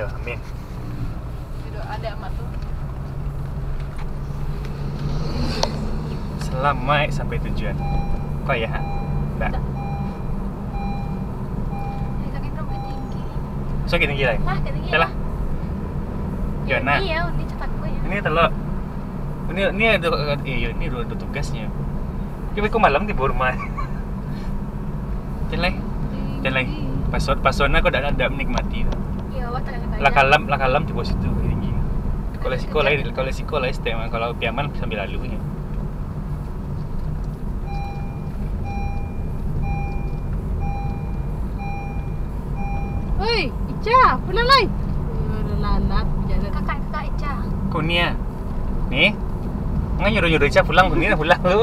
Ya, amin. Duduk ada amat tuh. Selamat sampai tujuan. Kok ya? Enggak. So tinggi lagi. Nah, tinggi. Yalah. Jona. Iya, ini cetak gue ya. Ini telok. Ini ada ini dulu tugasnya. Kita kok malam tidur rumah. Jelek. Jelek. Pasona kok ada menikmati. Iya, wah terang banyak. Lakalam di bos itu tinggi. Kalau sekolah tema kalau piaman sambil lalunya. Hei, Ica, pulang lai. Lalat jalan. Kakak Ica. Kunia. Nih. Enggak nyuruh Ica pulang, Kunia pulang lu.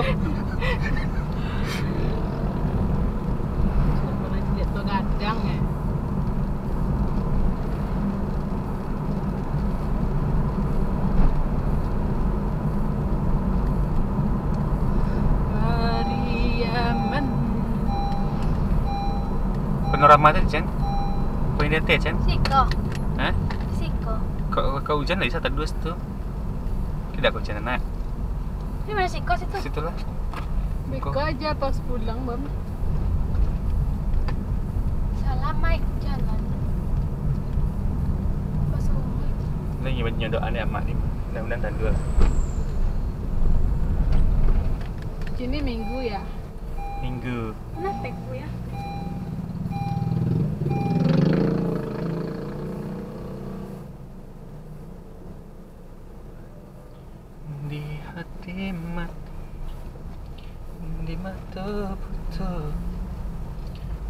Panorama tu Jen, poin detik Jen. Siko. Hah? Siko. Kau hujan lagi satu dua situ. Tidak kau hujan nak. Ini mana Siko situ? Situlah. Beko aja pas pulang bang. Salam Mike jalan. Pas umur. Ini banyak doa ni amat ni. Mudah-mudahan tahun dua. Ini minggu ya. Minggu. Mana Peku ya? Di mata putih,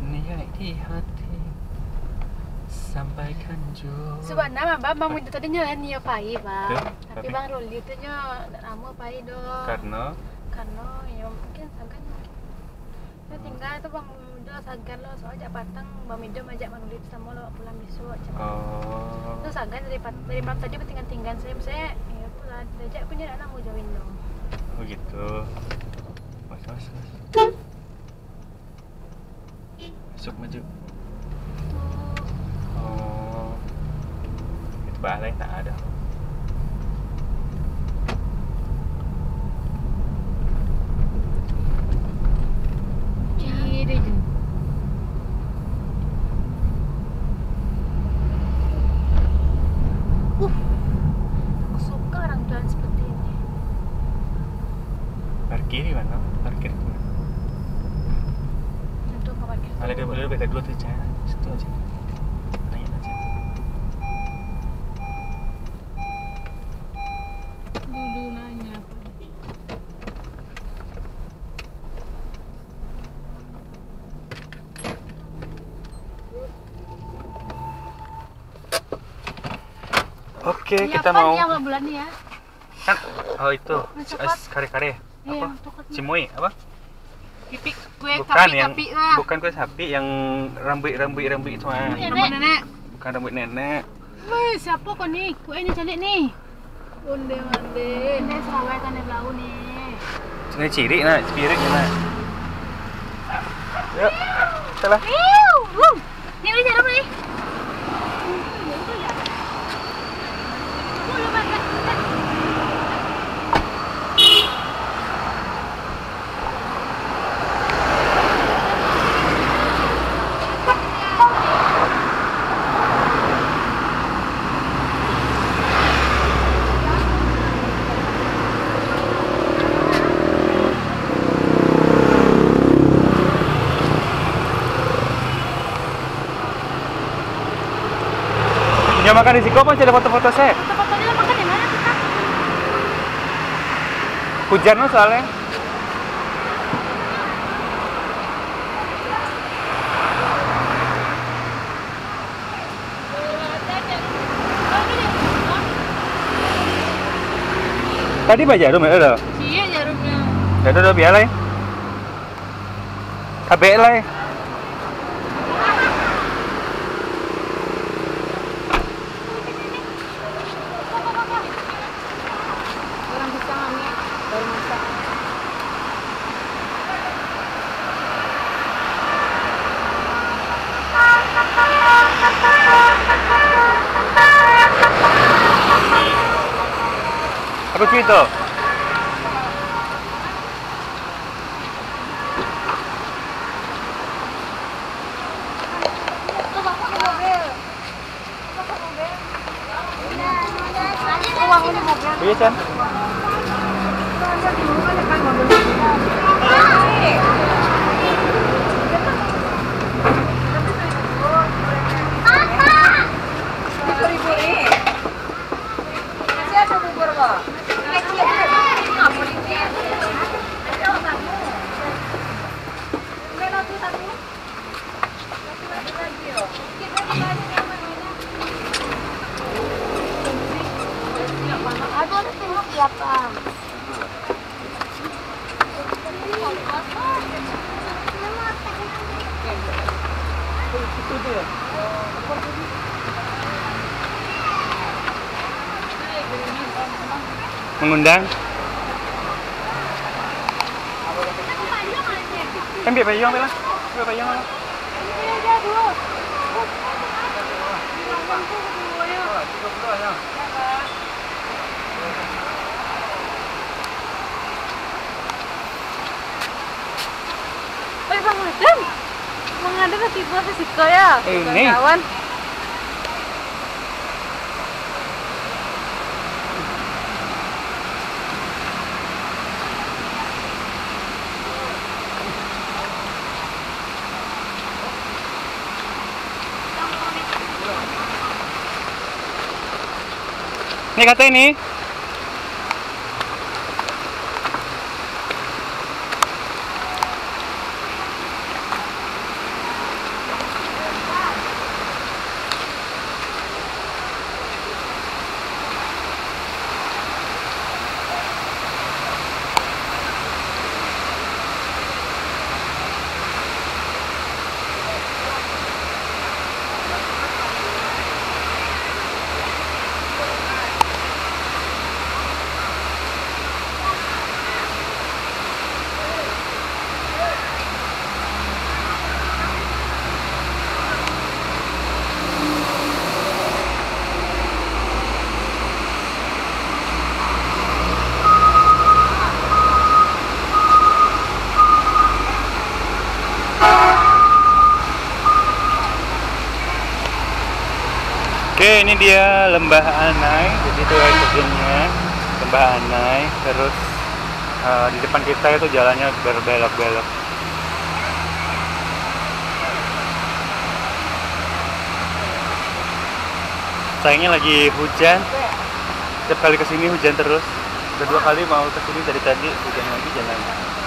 niat di hati, sampaikan juga. Sebab nama abang minta tadi nyonya niat pahit bang, tapi bang Ruli tu nyonya ramu pahit dong. Karena yang mungkin sangat. Saya tinggal tu bang muda sangat lo soal jabatan bang Mido majak bang Ruli sama lo pulang besok. Oh. Tu sangat dari malam tadi bertinggal saya, saya pulang ajak punya anak mau jawin dong. Oh gitu. Masuk. Masuk maju. Oh. Itu balai tak ada. Parkir di mana? Parkir di mana? Tentu ke parkir. Ada dua beda dua tu je, satu aja. Tanya aja. Dulu nanya apa? Okey, kita mau. Siapa yang bulan ni ya? Kan? Oh itu. Kare-kare. Apa? Cimoy apa? Pipik kue kapi-kapi lah. Bukan kue sapi yang rambut itu ah. Rambut nenek. Bukan rambut nenek. Weh, siapa kau ni? Kue ni cantik ni. Onde-onde. Ini Sarawak kan yang lau ni. Ini ciri nak, spirit nak. Yuk, kita lah. Ni boleh jalan ni. Jangan makan di Siko, masih ada foto-foto saya. Foto-fotonya makan di mana kita? Hujan loh soalnya. Tadi Pak Jarum ya udah? Iya Jarumnya. Ya udah biar lah ya. Kabeh lah ya. Bye. begitu. Iya kan? Mengundang kan biar payung lah, biar payung lah. Eh Bang Adam, mengadang tiba fisika ya, kawan. Ini kata ini. Oke, ini dia Lembah Anai. Jadi itu air terjunnya Lembah Anai. Terus di depan kita itu jalannya berbelok-belok. Sayangnya lagi hujan. Setiap kali kesini hujan terus. Kedua kali mau kesini dari tadi hujan lagi.